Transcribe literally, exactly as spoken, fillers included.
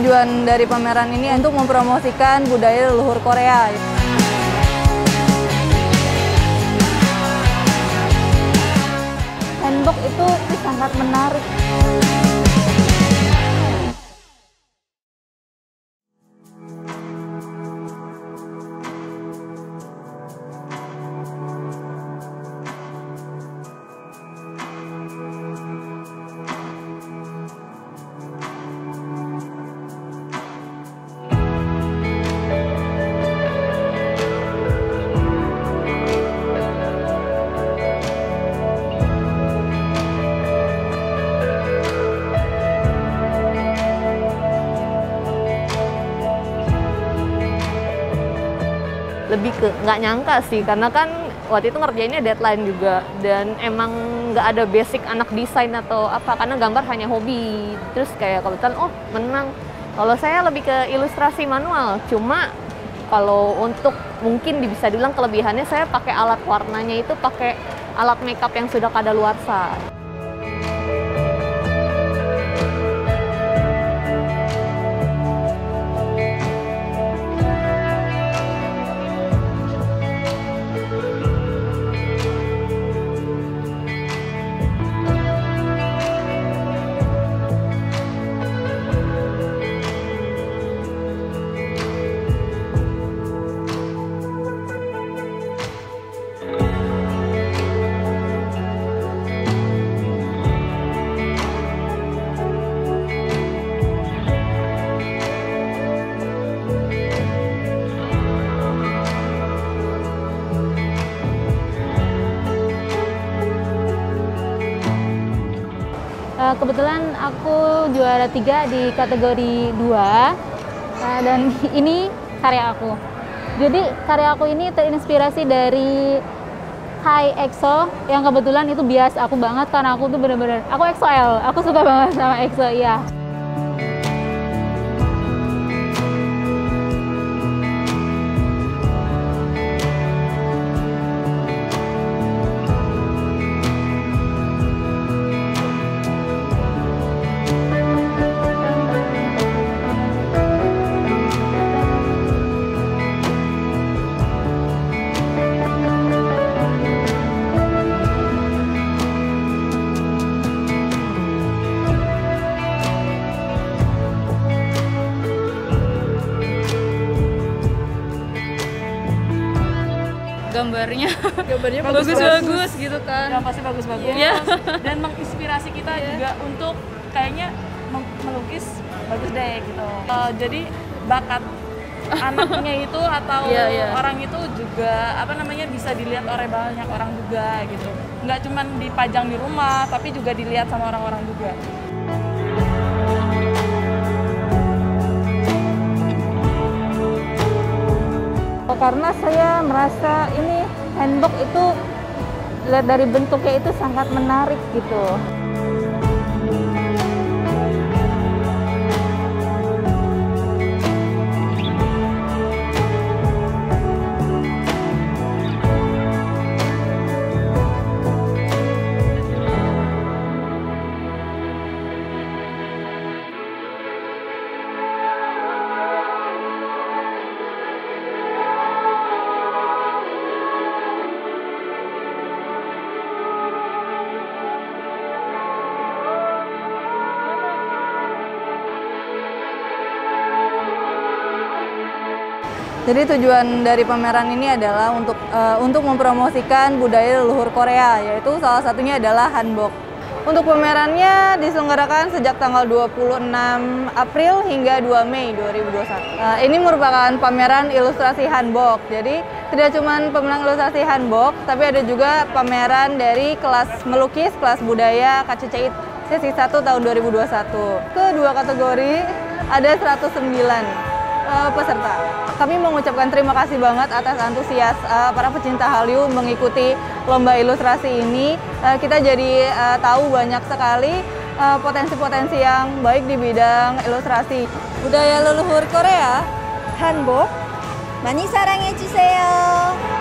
tujuan dari pameran ini untuk mempromosikan budaya leluhur Korea. Hanbok itu sangat menarik. Lebih ke nggak nyangka sih, karena kan waktu itu ngerjainnya deadline juga, dan emang nggak ada basic anak desain atau apa, karena gambar hanya hobi. Terus kayak kebetulan oh menang. Kalau saya lebih ke ilustrasi manual, cuma kalau untuk mungkin bisa dibilang kelebihannya saya pakai alat warnanya itu pakai alat makeup yang sudah kadaluarsa. Kebetulan aku juara tiga di kategori dua, dan ini karya aku. Jadi karya aku ini terinspirasi dari Hai EXO, yang kebetulan itu bias aku banget karena aku tuh bener-bener, aku EXO-L, aku suka banget sama EXO, iya. Gambarnya, gambarnya bagus-bagus gitu kan. Ya, pasti bagus-bagus. Yeah. Dan menginspirasi kita yeah. juga untuk kayaknya melukis bagus deh gitu. Uh, jadi bakat anaknya itu atau yeah, yeah. orang itu juga apa namanya bisa dilihat oleh banyak orang juga gitu. Nggak cuma dipajang di rumah, tapi juga dilihat sama orang-orang juga. Karena saya merasa ini hanbok itu lihat dari bentuknya itu sangat menarik gitu. Jadi tujuan dari pameran ini adalah untuk uh, untuk mempromosikan budaya leluhur Korea, yaitu salah satunya adalah hanbok. Untuk pamerannya diselenggarakan sejak tanggal dua puluh enam April hingga dua Mei dua ribu dua puluh satu. Uh, ini merupakan pameran ilustrasi hanbok. Jadi tidak cuma pemenang ilustrasi hanbok, tapi ada juga pameran dari kelas melukis, kelas budaya K C C I sesi satu tahun dua ribu dua puluh satu. Kedua kategori ada seratus sembilan. Peserta. Kami mengucapkan terima kasih banget atas antusias uh, para pecinta Hallyu mengikuti lomba ilustrasi ini. Uh, kita jadi uh, tahu banyak sekali potensi-potensi uh, yang baik di bidang ilustrasi. Budaya leluhur Korea, hanbok, 많이 사랑해주세요.